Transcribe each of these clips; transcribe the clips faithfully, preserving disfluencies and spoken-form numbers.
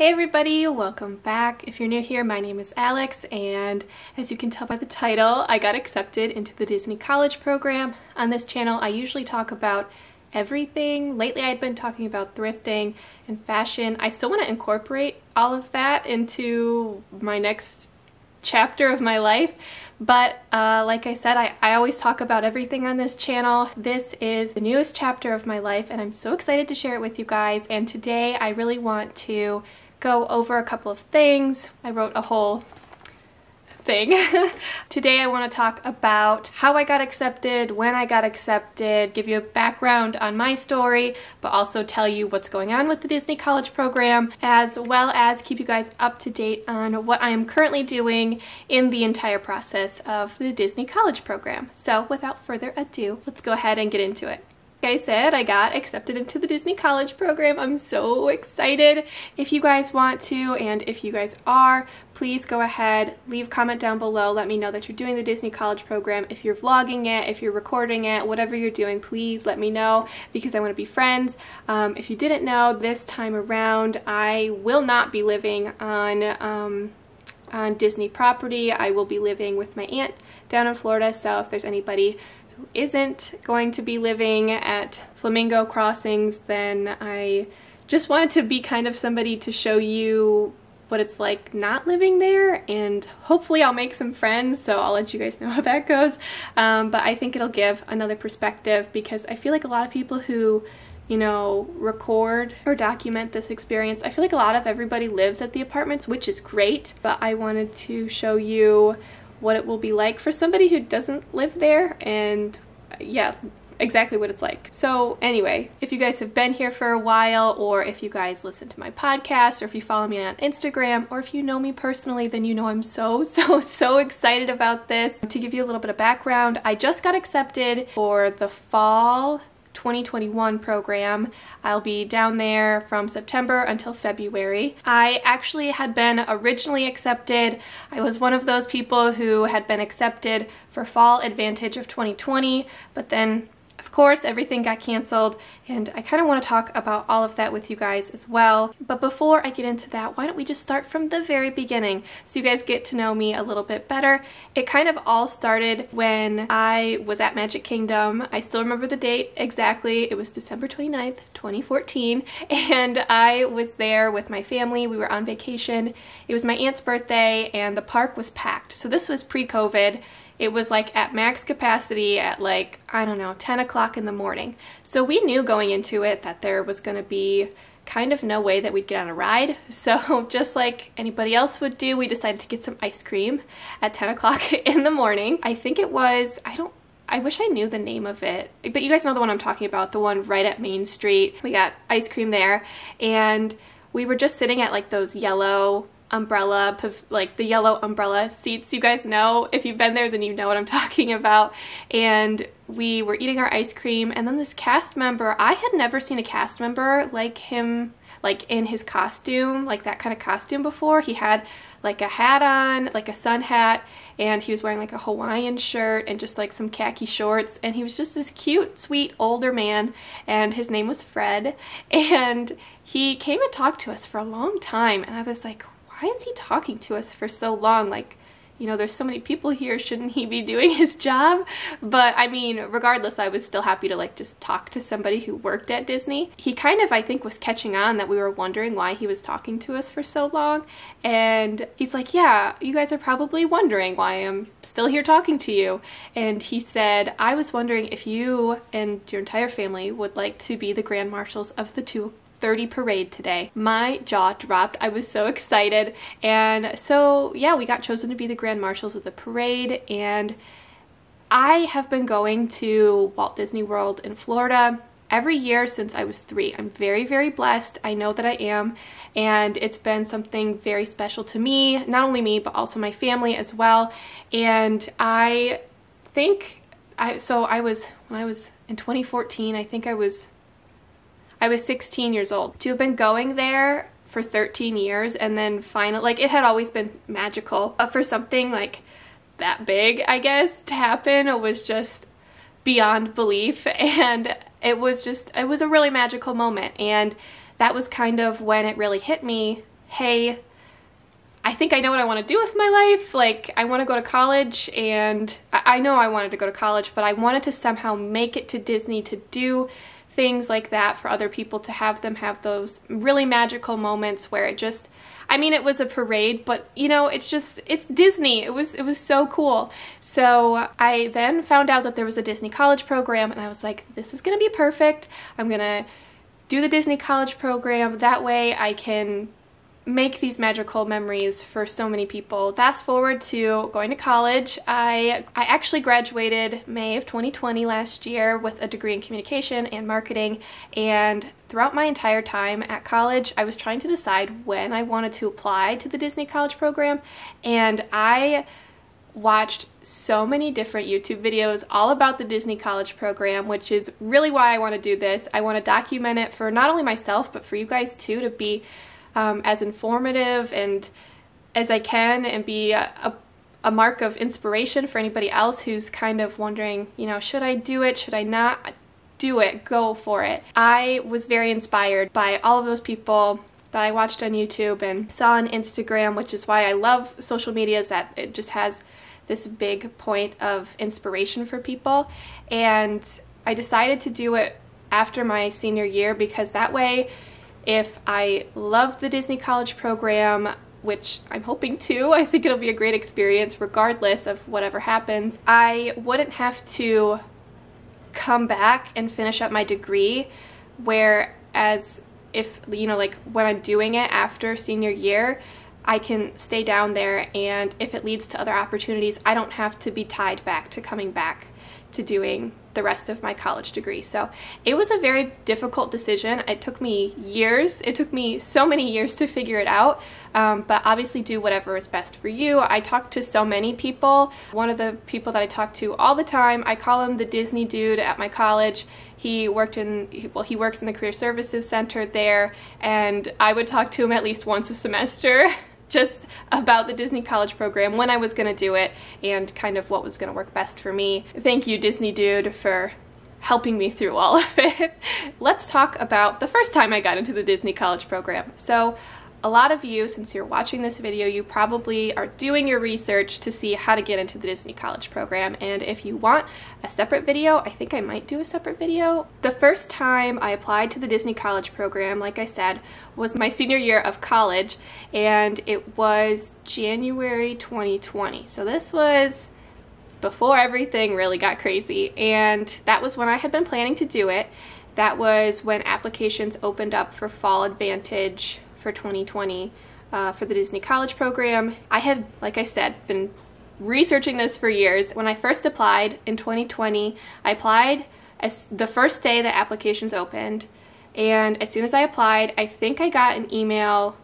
Hey everybody, welcome back. If you're new here, my name is Alex, and as you can tell by the title, I got accepted into the Disney College Program. On this channel, I usually talk about everything. Lately, I'd been talking about thrifting and fashion. I still want to incorporate all of that into my next chapter of my life, but uh, like I said, I, I always talk about everything on this channel. This is the newest chapter of my life, and I'm so excited to share it with you guys, and today I really want to go over a couple of things. I wrote a whole thing. Today I want to talk about how I got accepted, when I got accepted, give you a background on my story, but also tell you what's going on with the Disney College Program, as well as keep you guys up to date on what I am currently doing in the entire process of the Disney College Program. So without further ado, let's go ahead and get into it. Like I said, I got accepted into the Disney College Program. I'm so excited. If you guys want to, and if you guys are, please go ahead, leave a comment down below. Let me know that you're doing the Disney College Program. If you're vlogging it, if you're recording it, whatever you're doing, please let me know because I want to be friends. Um, if you didn't know, this time around, I will not be living on... Um, on Disney property. I will be living with my aunt down in Florida, so if there's anybody who isn't going to be living at Flamingo Crossings, then I just wanted to be kind of somebody to show you what it's like not living there, and hopefully I'll make some friends, so I'll let you guys know how that goes. Um, but I think it'll give another perspective because I feel like a lot of people who, you know, record or document this experience, I feel like a lot of everybody lives at the apartments, which is great, but I wanted to show you what it will be like for somebody who doesn't live there, and yeah, exactly what it's like. So anyway, if you guys have been here for a while, or if you guys listen to my podcast, or if you follow me on Instagram, or if you know me personally, then you know I'm so, so, so excited about this. To give you a little bit of background, I just got accepted for the fall twenty twenty-one program. I'll be down there from September until February. I actually had been originally accepted. I was one of those people who had been accepted for Fall Advantage of twenty twenty, but then of course everything got canceled, and I kind of want to talk about all of that with you guys as well. But before I get into that, why don't we just start from the very beginning so you guys get to know me a little bit better. It kind of all started when I was at Magic Kingdom. I still remember the date exactly. It was December twenty-ninth, twenty fourteen, and I was there with my family. We were on vacation. It was my aunt's birthday, and the park was packed. So this was pre-COVID. It was like at max capacity at like, I don't know, ten o'clock in the morning. So we knew going into it that there was gonna be kind of no way that we'd get on a ride. So just like anybody else would do, we decided to get some ice cream at ten o'clock in the morning. I think it was, I don't, I wish I knew the name of it, but you guys know the one I'm talking about, the one right at Main Street. We got ice cream there, and we were just sitting at like those yellow umbrella, like the yellow umbrella seats. You guys know, if you've been there, then you know what I'm talking about. And we were eating our ice cream, and then this cast member, I had never seen a cast member like him, like in his costume, like that kind of costume before. He had like a hat on, like a sun hat, and he was wearing like a Hawaiian shirt and just like some khaki shorts, and he was just this cute, sweet, older man, and his name was Fred, and he came and talked to us for a long time, and I was like, why is he talking to us for so long? Like, you know, there's so many people here, shouldn't he be doing his job? But I mean, regardless, I was still happy to like just talk to somebody who worked at Disney. He kind of, I think, was catching on that we were wondering why he was talking to us for so long. And he's like, yeah, you guys are probably wondering why I'm still here talking to you. And he said, I was wondering if you and your entire family would like to be the grand marshals of the two thirty parade today. My jaw dropped. I was so excited. And so yeah, we got chosen to be the grand marshals of the parade, and I have been going to Walt Disney World in Florida every year since I was three. I'm very, very blessed. I know that I am, and it's been something very special to me, not only me, but also my family as well. And I think I, so I was, when I was in twenty fourteen, I think I was I was sixteen years old. To have been going there for thirteen years, and then finally, like, it had always been magical. But for something like that big, I guess, to happen, it was just beyond belief, and it was just, it was a really magical moment, and that was kind of when it really hit me hey, I think I know what I want to do with my life, like I want to go to college, and I, I know I wanted to go to college, but I wanted to somehow make it to Disney to do things like that for other people, to have them have those really magical moments where it just, I mean, it was a parade, but you know, it's just, it's Disney. It was, it was so cool. So I then found out that there was a Disney College Program, and I was like, this is gonna be perfect. I'm gonna do the Disney College Program. That way I can make these magical memories for so many people. Fast forward to going to college. I, I actually graduated May of twenty twenty last year with a degree in communication and marketing, and throughout my entire time at college I was trying to decide when I wanted to apply to the Disney College Program, and I watched so many different YouTube videos all about the Disney College Program, which is really why I want to do this. I want to document it for not only myself but for you guys too, to be Um, as informative and as I can, and be a, a, a mark of inspiration for anybody else who's kind of wondering, you know, should I do it? Should I not do it? Go for it. I was very inspired by all of those people that I watched on YouTube and saw on Instagram, which is why I love social media, is that it just has this big point of inspiration for people. And I decided to do it after my senior year, because that way, if I love the Disney College Program, which I'm hoping to, I think it'll be a great experience regardless of whatever happens, I wouldn't have to come back and finish up my degree, whereas if, you know, like when I'm doing it after senior year, I can stay down there, and if it leads to other opportunities, I don't have to be tied back to coming back to doing the rest of my college degree. So it was a very difficult decision. It took me years. It took me so many years to figure it out, um, but obviously do whatever is best for you. I talked to so many people. One of the people that I talk to all the time, I call him the Disney dude at my college. He worked in, well, he works in the Career Services Center there, and I would talk to him at least once a semester just about the Disney College Program, when I was gonna do it, and kind of what was gonna work best for me. Thank you, Disney dude, for helping me through all of it. Let's talk about the first time I got into the Disney College Program. So a lot of you, since you're watching this video, you probably are doing your research to see how to get into the Disney College Program, and if you want a separate video, I think I might do a separate video. The first time I applied to the Disney College Program, like I said, was my senior year of college, and it was January twenty twenty. So this was before everything really got crazy, and that was when I had been planning to do it. That was when applications opened up for Fall Advantage for twenty twenty uh, for the Disney College Program. I had, like I said, been researching this for years. When I first applied in twenty twenty, I applied as the first day the applications opened, and as soon as I applied, I think I got an email,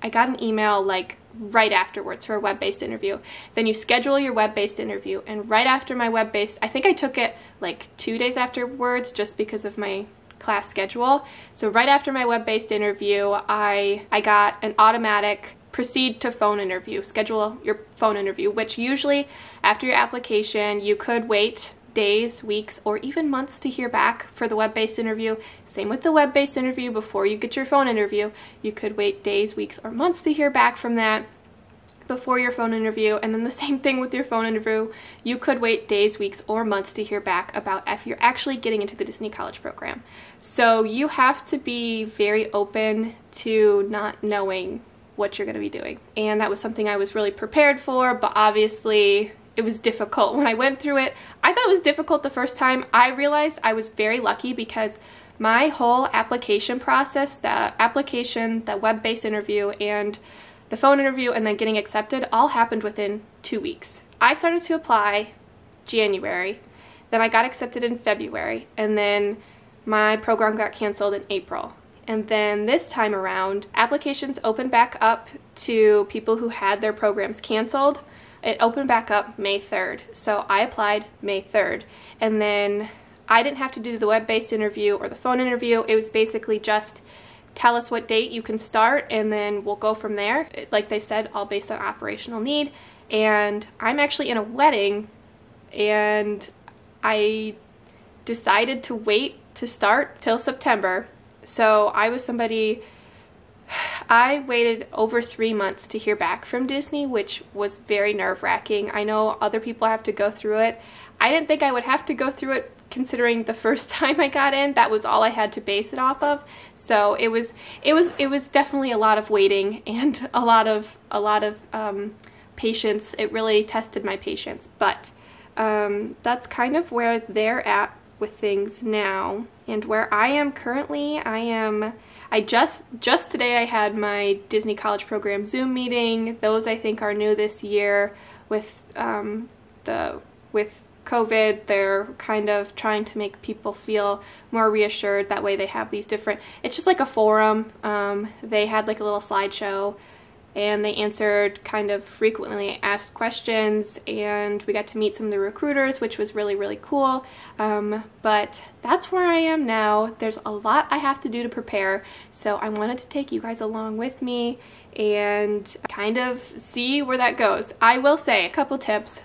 I got an email like right afterwards for a web-based interview. Then you schedule your web-based interview, and right after my web-based, I think I took it like two days afterwards just because of my class schedule. So right after my web-based interview, I I got an automatic proceed to phone interview, schedule your phone interview, which usually after your application you could wait days, weeks, or even months to hear back for the web-based interview. Same with the web-based interview. Before you get your phone interview, you could wait days, weeks, or months to hear back from that before your phone interview, and then the same thing with your phone interview. You could wait days, weeks, or months to hear back about if you're actually getting into the Disney College Program. So you have to be very open to not knowing what you're going to be doing. And that was something I was really prepared for, but obviously it was difficult when I went through it. I thought it was difficult the first time. I realized I was very lucky because my whole application process, the application, the web-based interview, and the phone interview, and then getting accepted all happened within two weeks. I started to apply January, then I got accepted in February, and then my program got canceled in April. And then this time around, applications opened back up to people who had their programs canceled. It opened back up May third, so I applied May third. And then I didn't have to do the web-based interview or the phone interview. It was basically just tell us what date you can start, and then we'll go from there. Like they said, all based on operational need. And I'm actually in a wedding, and I decided to wait to start till September. So I was somebody, I waited over three months to hear back from Disney, which was very nerve-wracking. I know other people have to go through it. I didn't think I would have to go through it, considering the first time I got in, that was all I had to base it off of. So it was it was it was definitely a lot of waiting and a lot of a lot of um, patience. It really tested my patience, but um, that's kind of where they're at with things now. And where I am currently, I am I just just today I had my Disney College Program Zoom meeting. Those I think are new this year with um, the with COVID. They're kind of trying to make people feel more reassured. That way they have these different, it's just like a forum. Um, they had like a little slideshow and they answered kind of frequently asked questions, and we got to meet some of the recruiters, which was really, really cool. Um, but that's where I am now. There's a lot I have to do to prepare, so I wanted to take you guys along with me and kind of see where that goes. I will say a couple tips.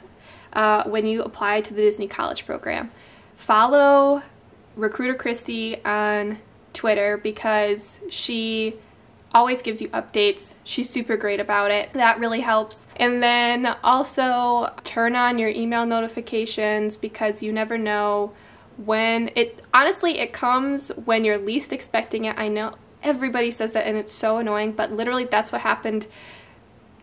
Uh, when you apply to the Disney College Program, follow Recruiter Christy on Twitter because she always gives you updates. She's super great about it. That really helps. And then also turn on your email notifications because you never know when it, honestly, it comes when you're least expecting it. I know everybody says that and it's so annoying, but literally that's what happened.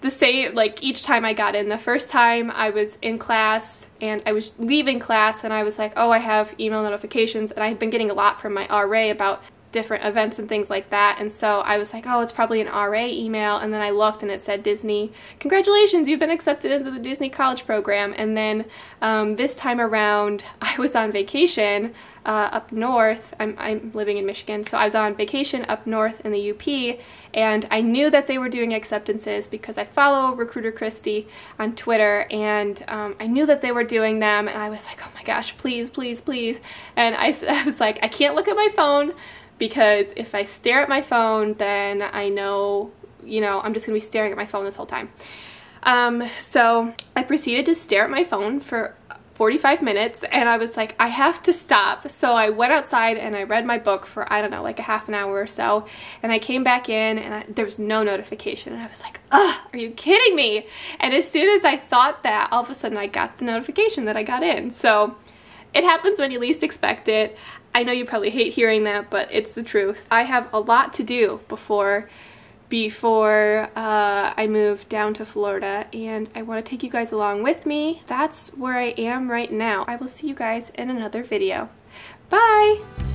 The same, like each time I got in. The first time I was in class and I was leaving class and I was like, oh, I have email notifications, and I had been getting a lot from my R A about different events and things like that, and so I was like, oh, it's probably an R A email, and then I looked and it said Disney, congratulations, you've been accepted into the Disney College Program. And then um, this time around I was on vacation uh, up north. I'm, I'm living in Michigan, so I was on vacation up north in the U P, and I knew that they were doing acceptances because I follow Recruiter Christy on Twitter, and um, I knew that they were doing them, and I was like, oh my gosh, please, please, please. And I, I was like, I can't look at my phone, because if I stare at my phone, then I know, you know, I'm just gonna be staring at my phone this whole time. Um, so I proceeded to stare at my phone for forty-five minutes, and I was like, I have to stop. So I went outside and I read my book for, I don't know, like a half an hour or so, and I came back in and I, there was no notification, and I was like, ugh, are you kidding me? And as soon as I thought that, all of a sudden I got the notification that I got in. So it happens when you least expect it. I know you probably hate hearing that, but it's the truth. I have a lot to do before before uh, I move down to Florida, and I want to take you guys along with me. That's where I am right now. I will see you guys in another video. Bye!